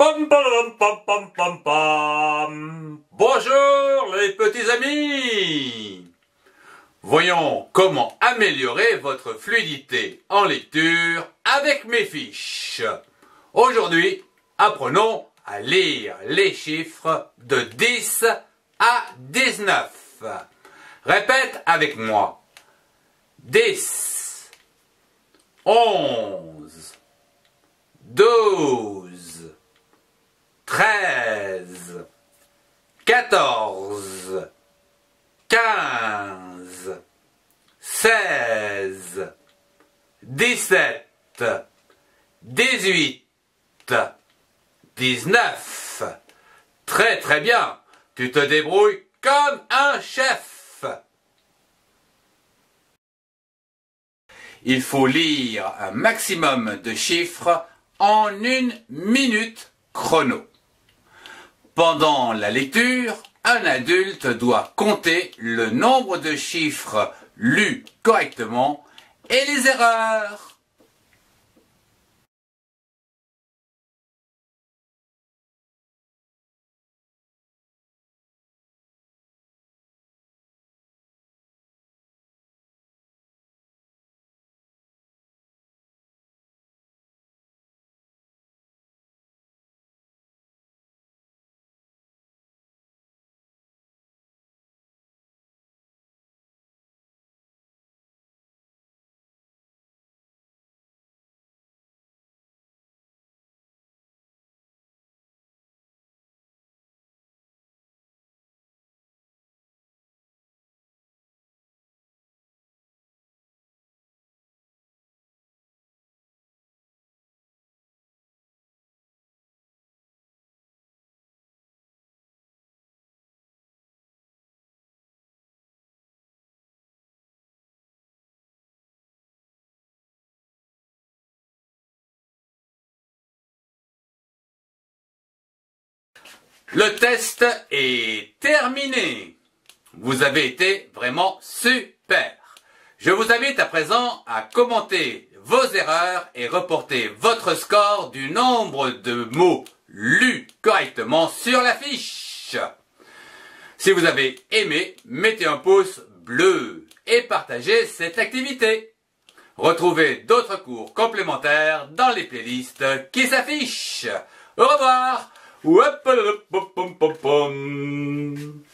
Pam pam pam pam pam pam. Bonjour les petits amis. Voyons comment améliorer votre fluidité en lecture avec mes fiches. Aujourd'hui, apprenons à lire les chiffres de 10 à 19. Répète avec moi. 10, 11, 12, 13, 14, 15, 16, 17, 18, 19. Très très bien, tu te débrouilles comme un chef. Il faut lire un maximum de chiffres en 1 minute chrono. Pendant la lecture, un adulte doit compter le nombre de chiffres lus correctement et les erreurs. Le test est terminé. Vous avez été vraiment super. Je vous invite à présent à commenter vos erreurs et reporter votre score du nombre de mots lus correctement sur la fiche. Si vous avez aimé, mettez un pouce bleu et partagez cette activité. Retrouvez d'autres cours complémentaires dans les playlists qui s'affichent. Au revoir. Whoop-a-da-pum-pum-pum-pum.